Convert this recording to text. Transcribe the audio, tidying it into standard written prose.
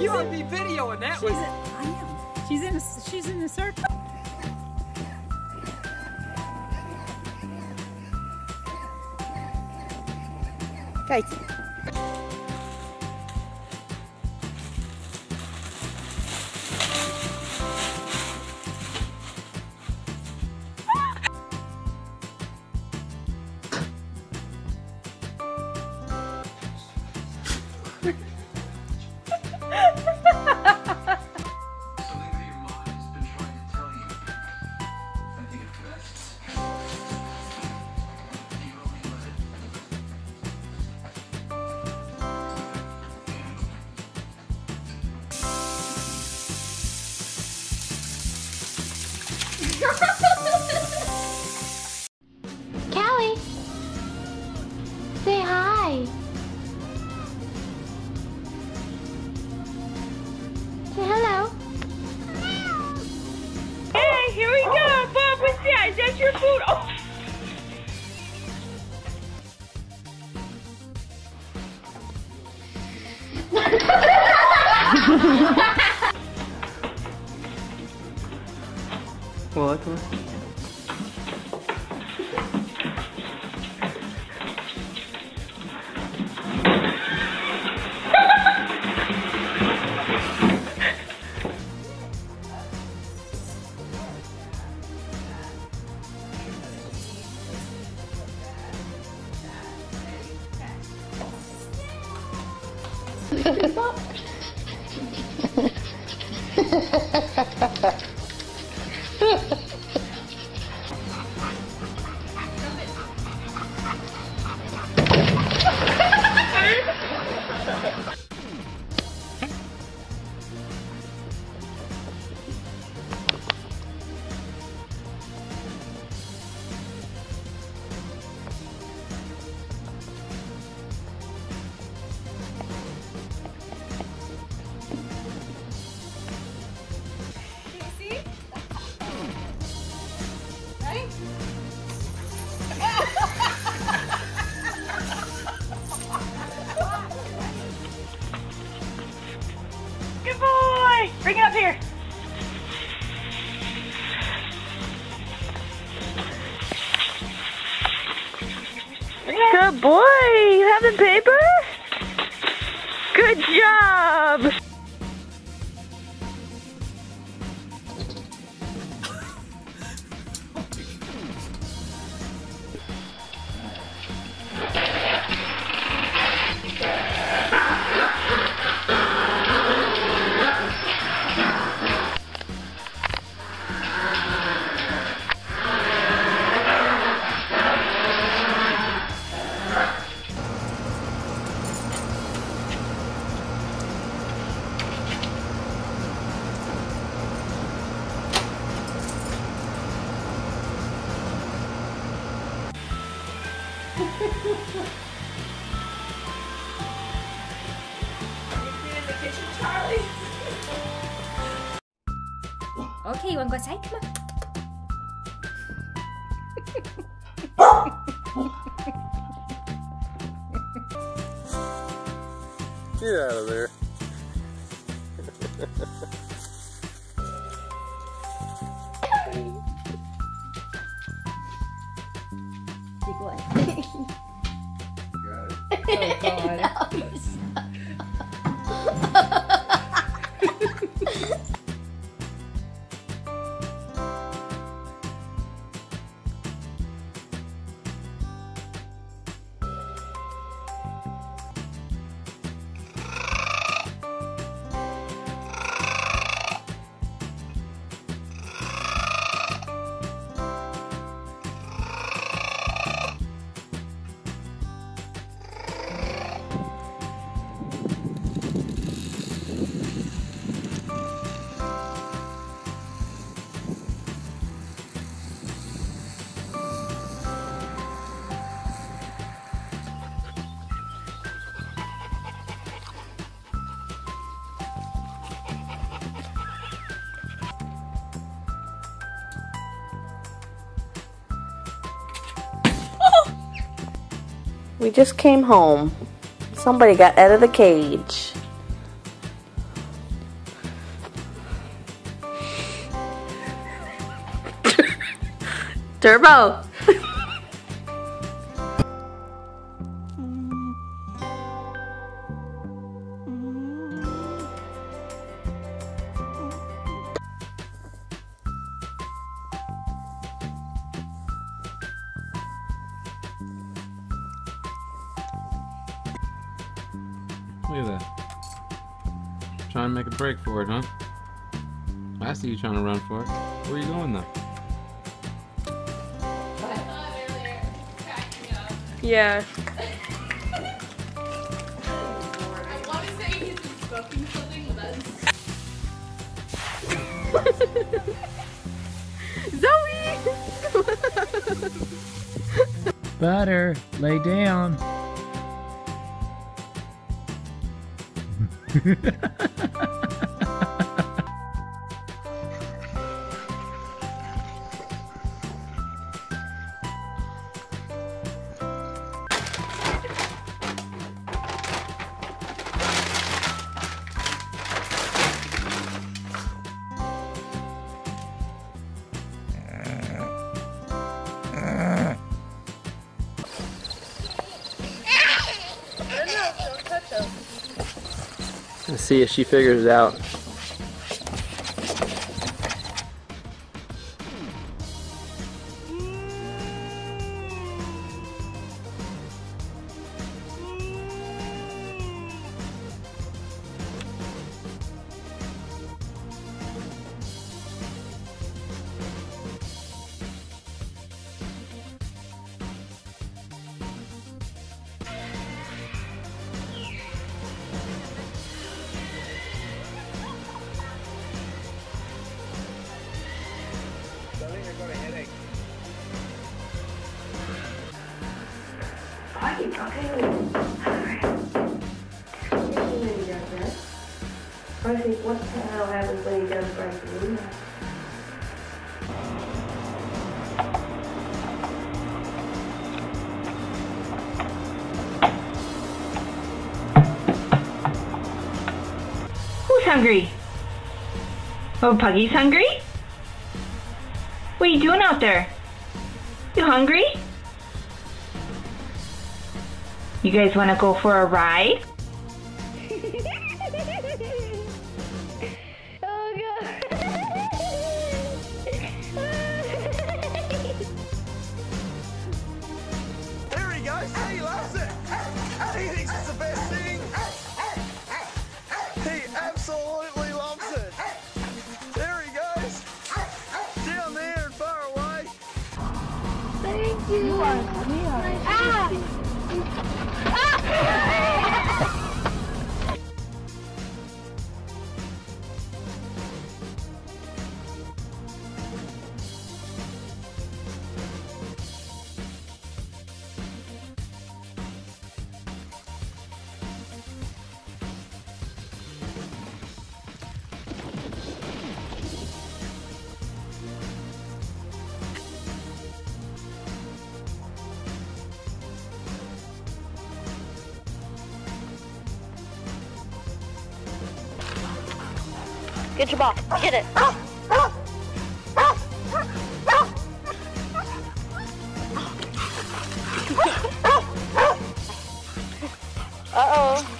You ought to be videoing that one. I am. She's in a circle. Kijk. Callie, say hi. Say hello. Hello. Hey, here we go, Bob. What's that? Is that your food? Oh. What? Good boy, you have the paper? Good job! Okay, you want to go outside? Come on. Get out of there. Big one. Got it. Oh, God. No, you're stuck. We just came home. Somebody got out of the cage. Turbo! Look at that. Trying to make a break for it, huh? I see you trying to run for it. Where are you going though? I thought earlier, cracking up. Yeah. I want to say he's been smoking something with us. Zoe! Butter, lay down. Let's see if she figures it out. I think what the hell happens when he does break the window? Who's hungry? Oh, Puggy's hungry? What are you doing out there? You hungry? You guys want to go for a ride? He loves it! He thinks it's the best thing! He absolutely loves it! There he goes! Down there and far away! Thank you! You are clear! Ah! Ah! Get your ball. Get it. Uh-oh.